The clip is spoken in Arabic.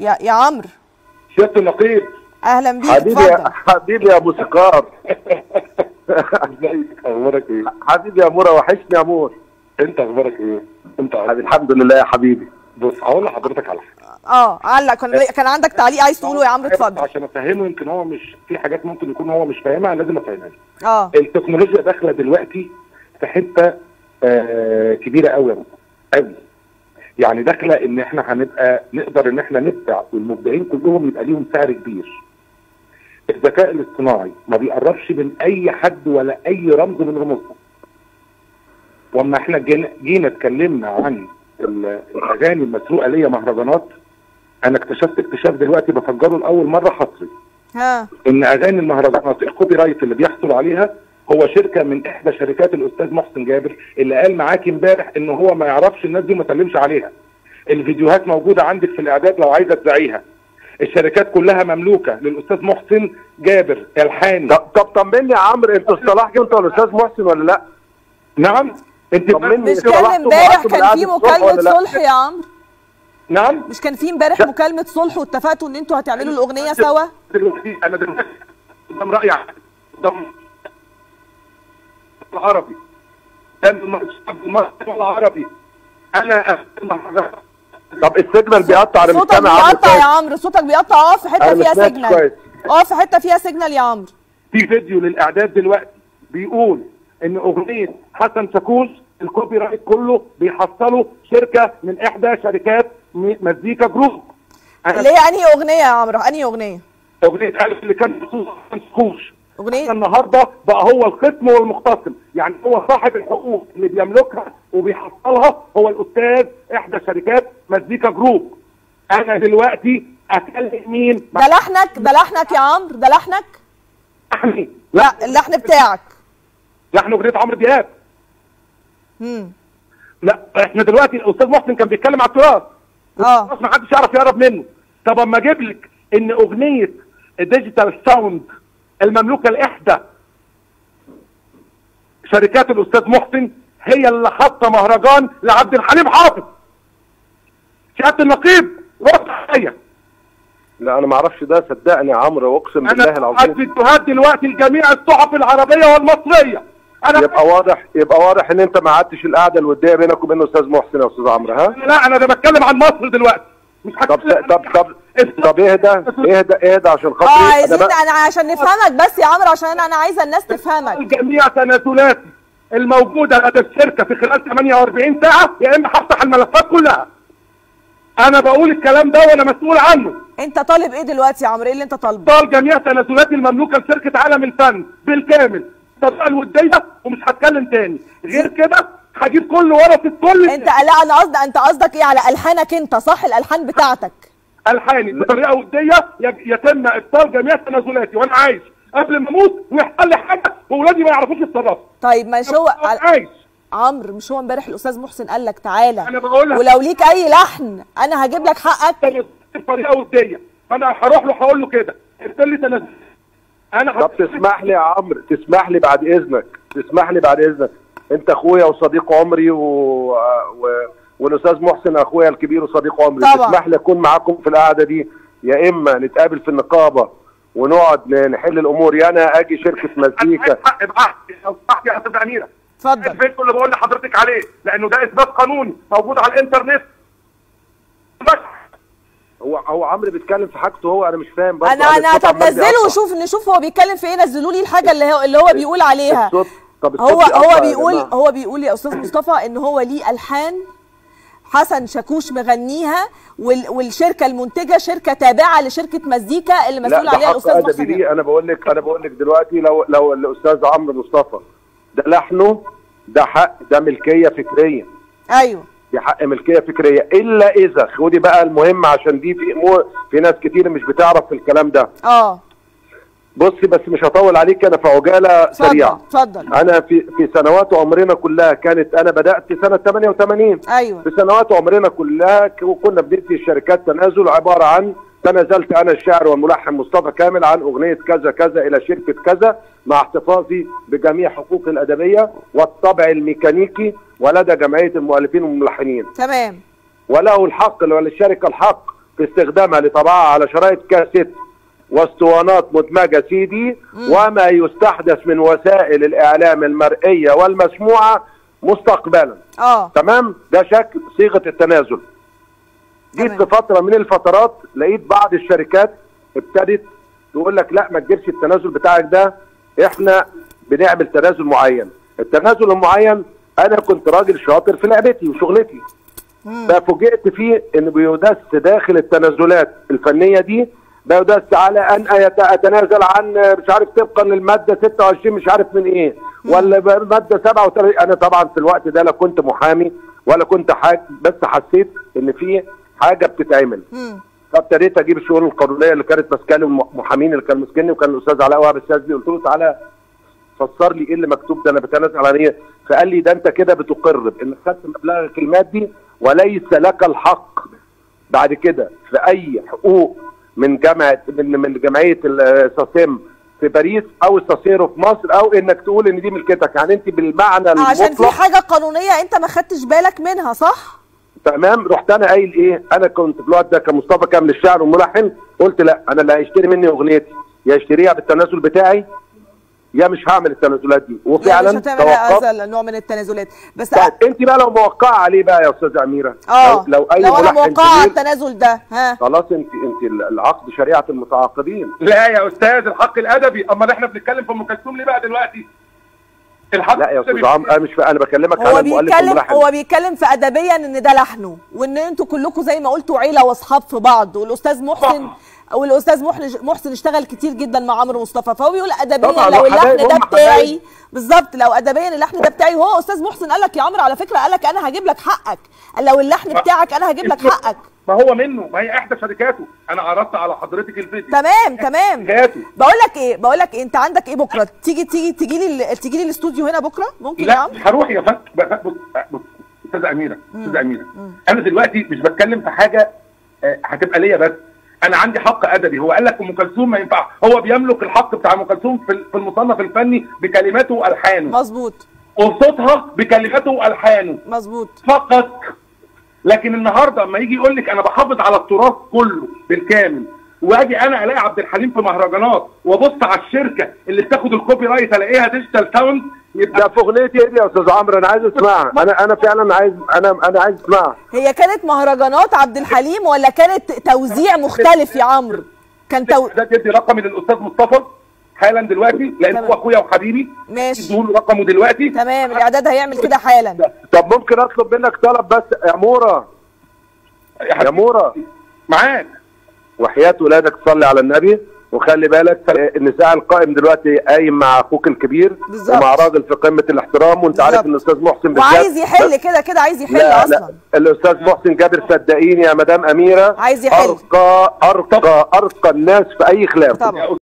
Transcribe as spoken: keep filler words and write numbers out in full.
يا يا عمرو. ست نقيب اهلا بيك. حبيبي يا حبيبي يا ابو سكار. اخبارك ايه؟ حبيبي يا مورا، وحشني يا مور. انت اخبارك ايه؟ انت الحمد لله يا حبيبي. بص هقول لحضرتك على حاجه. اه علق، كان كان عندك تعليق عايز تقوله يا عمرو؟ اتفضل. عشان افهمه، يمكن هو مش في حاجات ممكن يكون هو مش فاهمها، لازم افهمها له. اه التكنولوجيا داخله دلوقتي في حته آه كبيره قوي قوي. يعني داخله ان احنا هنبقى نقدر ان احنا نبدع، والمبدعين كلهم يبقى ليهم سعر كبير. الذكاء الاصطناعي ما بيقربش من اي حد ولا اي رمز من رموزنا. واما احنا جينا اتكلمنا عن الاغاني المسروقه ليا مهرجانات، انا اكتشفت اكتشاف دلوقتي بفجره لاول مره حصري. ها. ان اغاني المهرجانات الكوبي رايت اللي بيحصل عليها هو شركه من احدى شركات الاستاذ محسن جابر، اللي قال معاكي امبارح ان هو ما يعرفش الناس دي وما يسلمش عليها. الفيديوهات موجوده عندك في الاعداد لو عايزه تذاعيها. الشركات كلها مملوكه للاستاذ محسن جابر الحاني. طب طمني يا عمرو، انتوا اصطلحتوا انت والاستاذ محسن ولا لا؟ نعم. انت طمني، مش كان امبارح كان في مكالمه صلح يا عمرو؟ نعم؟ مش كان في امبارح مكالمه صلح واتفقتوا ان انتوا هتعملوا الاغنيه سوا؟ انا دلوقتي قدام رايي قدام العربي، قدام المجتمع العربي، انا طب السيجنال بيقطع على صوتك بيقطع يا عمرو، صوتك بيقطع. اقف في حته فيها سيجنال، اقف في حته فيها سيجنال يا عمرو. في فيديو للاعداد دلوقتي بيقول ان اغنيه حسن شاكوش الكوبي رايت كله بيحصله شركه من احدى شركات مزيكا جروب. اللي هي انهي اغنيه يا عمرو؟ انهي اغنيه؟ اغنيه الف اللي كانت بخصوص حسن شاكوش. اغنيه النهارده بقى هو الخصم والمختصم، يعني هو صاحب الحقوق اللي بيملكها وبيحصلها هو الاستاذ احدى شركات مزيكا جروب. انا دلوقتي اكلم مين؟ ده لحنك، ده لحنك يا عمرو، ده لحنك؟ لحني؟ لا اللحن بتاعك. لحن اغنيه عمرو دياب. امم لا احنا دلوقتي الاستاذ محسن كان بيتكلم على التراث. اه التراث ما حدش يعرف يقرب منه. طب اما اجيب لك ان اغنيه ديجيتال ساوند المملوكه لاحدى شركات الاستاذ محسن هي اللي حاطه مهرجان لعبد الحليم حافظ. شهاده النقيب رد عليا. لا انا ما اعرفش ده صدقني يا عمرو، اقسم بالله العظيم. انا الفيديوهات دلوقتي لجميع الصحف العربيه والمصريه. انا يبقى واضح، يبقى واضح ان انت ما قعدتش القعده الوديه بينك وبين الاستاذ محسن يا استاذ عمرو. ها؟ لا انا ده بتكلم عن مصر دلوقتي. طب طب طب طب اهدى اهدى اهدى عشان خاطري. اه عايزين انا عشان نفهمك بس يا عمرو، عشان انا عايزه الناس تفهمك. جميع تنازلاتي الموجوده لدى الشركه في خلال ثمانية وأربعين ساعه، يا اما هفتح الملفات كلها. انا بقول الكلام ده وانا مسؤول عنه. انت طالب ايه دلوقتي يا عمرو؟ ايه اللي انت طالبه؟ طالب جميع تنازلاتي المملوكه لشركه عالم الفن بالكامل، الطريقه الوديه، ومش هتكلم تاني غير كده. هجيب كل ورقه كل انت. لا انا قصدي، انت قصدك ايه على الحانك انت؟ صح الالحان بتاعتك. الحاني بطريقه وديه يتم ابطال جميع تنازلاتي، وانا عايش قبل ما اموت ويحصل لي حاجه واولادي ما يعرفوش يتصرفوا. طيب مش هو عايش عمرو؟ مش هو امبارح الاستاذ محسن قال لك تعالى انا بقولها ولو ليك اي لحن انا هجيب لك حقك بطريقه وديه، فانا هروح له هقول له كده ابطل لي تنازلاتي انا. طب تسمح لي يا عمرو، تسمح لي بعد اذنك، تسمح لي بعد اذنك. انت اخويا وصديق عمري و... و... والاستاذ محسن اخويا الكبير وصديق عمري. طبعا تسمح لي اكون معاكم في القعده دي، يا اما نتقابل في النقابه ونقعد نحل الامور، يا يعني انا اجي شركه مزيكا. حق بحقي لو سمحتي يا استاذ اميره. اتفضل. الفيديو اللي بقول لحضرتك عليه لانه ده اثبات قانوني موجود على الانترنت. بس هو هو عمرو بيتكلم في حاجته هو، انا مش فاهم برضه. انا انا طب نزله وشوف، نشوف هو بيتكلم في ايه. نزلوا لي الحاجه اللي هو اللي هو بيقول عليها. طب هو هو بيقول هو بيقول يا استاذ مصطفى ان هو ليه الحان حسن شاكوش مغنيها، والشركه المنتجه شركه تابعه لشركه مزيكا اللي مسؤول عليها الاستاذ محسن. انا بقول لك، انا بقول لك دلوقتي لو لو الاستاذ عمرو مصطفى ده لحنه، ده حق، ده ملكيه فكريه. ايوه دي حق ملكيه فكريه، الا اذا خدي بقى المهم عشان دي في امور في ناس كتير مش بتعرف في الكلام ده. اه بصي بس مش هطول عليك، انا في عجاله سريعه. اتفضل. انا في في سنوات عمرنا كلها كانت، انا بدات سنه ثمانية وثمانين. ايوه في سنوات عمرنا كلها وكنا بندي الشركات تنازل عباره عن تنازلت انا الشاعر والملحن مصطفى كامل عن اغنيه كذا كذا الى شركه كذا، مع احتفاظي بجميع حقوقي الادبيه والطبع الميكانيكي ولدى جمعيه المؤلفين والملحنين. تمام. وله الحق وللشركه الحق باستخدامها لطباعة على شرايط كاسيت واسطوانات مدمجة سي دي وما يستحدث من وسائل الإعلام المرئية والمسموعة مستقبلا. اه تمام، ده شكل صيغة التنازل. جيت في فترة من الفترات لقيت بعض الشركات ابتدت تقول لك لا ما تجيبش التنازل بتاعك ده، احنا بنعمل تنازل معين. التنازل المعين انا كنت راجل شاطر في لعبتي وشغلتي، ففوجئت فيه ان بيدس داخل التنازلات الفنيه دي بيدس على ان اتنازل عن مش عارف طبقا للماده ستة وعشرين مش عارف من ايه مم. ولا ماده سبعة وثلاثين. انا طبعا في الوقت ده لا كنت محامي ولا كنت حاج، بس حسيت ان في حاجه بتتعمل، فابتديت اجيب الشؤون القانونيه اللي كانت ماسكاني والمحامين اللي كانوا ماسكيني، وكان الاستاذ علاء وهب الساذجي، قلت له تعالى فسر لي ايه اللي مكتوب ده، انا بتنازل عن ايه؟ فقال لي ده انت كده بتقر انك خدت مبلغك المادي وليس لك الحق بعد كده في اي حقوق من جامعه من, من جمعيه الساسيم في باريس او الساسيرو في مصر، او انك تقول ان دي ملكتك، يعني انت بالمعنى المطلق عشان في حاجه قانونيه انت ما خدتش بالك منها، صح؟ تمام. رحت انا قايل ايه؟ انا كنت في الوقت ده كمصطفى كامل الشاعر والملحن، قلت لا، انا اللي هيشتري مني اغنيتي يا يشتريها بالتنازل بتاعي يا مش هعمل التنازلات دي، وفعلا مش هتعمل ازل نوع من التنازلات. بس طيب أ... انت بقى لو موقعه عليه بقى يا استاذه اميره، اه لو, لو اي لو انا موقعه على التنازل ده، ها خلاص انت انت العقد شريعه المتعاقدين. لا يا استاذ، الحق الادبي. امال احنا بنتكلم في ام كلثوم ليه بقى دلوقتي؟ الحق لا يا استاذ عم، انا مش بقى. انا بكلمك على المؤلف والملحن. هو بيتكلم في ادبيا ان ده لحنه، وان انتوا كلكم زي ما قلتوا عيله واصحاب في بعض، والاستاذ محسن طبعا. والاستاذ محسن اشتغل كتير جدا مع عمرو مصطفى، فهو بيقول ادبيا لو اللحن ده بتاعي بالظبط، لو ادبيا اللحن ده بتاعي. هو استاذ محسن قال لك يا عمرو على فكره، قال لك انا هجيب لك حقك، لو اللحن بتاعك انا هجيب لك حقك. ما هو منه، ما هي احدى شركاته. انا عرضت على حضرتك الفيديو. تمام تمام. بقول لك ايه، بقول لك إيه؟ انت عندك ايه بكره؟ تيجي تيجي تيجي لي تيجي لي الاستوديو هنا بكره؟ ممكن يا عمرو؟ لا هروح يا فندم. بص بص استاذه اميره، استاذه اميره، انا دلوقتي مش بتكلم في حاجه هتبقى ليا بس، انا عندي حق ادبي. هو قال لك ام كلثوم ما ينفعش، هو بيملك الحق بتاع ام كلثوم في المصنف الفني بكلماته والحانه، مظبوط، وصوتها بكلماته والحانه، مظبوط، فقط. لكن النهارده اما يجي يقول لك انا بحافظ على التراث كله بالكامل، واجي انا الاقي عبد الحليم في مهرجانات وابص على الشركه اللي بتاخد الكوبي رايت الاقيها ديجيتال تاونز، يبقى في اغنيتي ايه يا استاذ عمرو؟ انا عايز اسمعها، انا انا فعلا عايز، انا انا عايز اسمعها. هي كانت مهرجانات عبد الحليم ولا كانت توزيع مختلف يا عمرو؟ كان تو... ده تدي رقمي للاستاذ مصطفى حالا دلوقتي، لان هو اخويا وحبيبي، ماشي، ادوا له رقمه دلوقتي. تمام، الاعداد هيعمل كده حالا. طب ممكن اطلب منك طلب بس يا مورا، يا مورا معاك، وحياة ولادك تصلي على النبي، وخلي بالك النزاع القائم دلوقتي قايم مع اخوك الكبير بالزبط، ومع راجل في قمه الاحترام، وانت عارف ان الاستاذ محسن بالذات وعايز يحل كده كده، عايز يحل. لا اصلا لا. الاستاذ محسن جابر صدقيني يا مدام اميره عايز يحل، ارقى ارقى ارقى الناس في اي خلاف.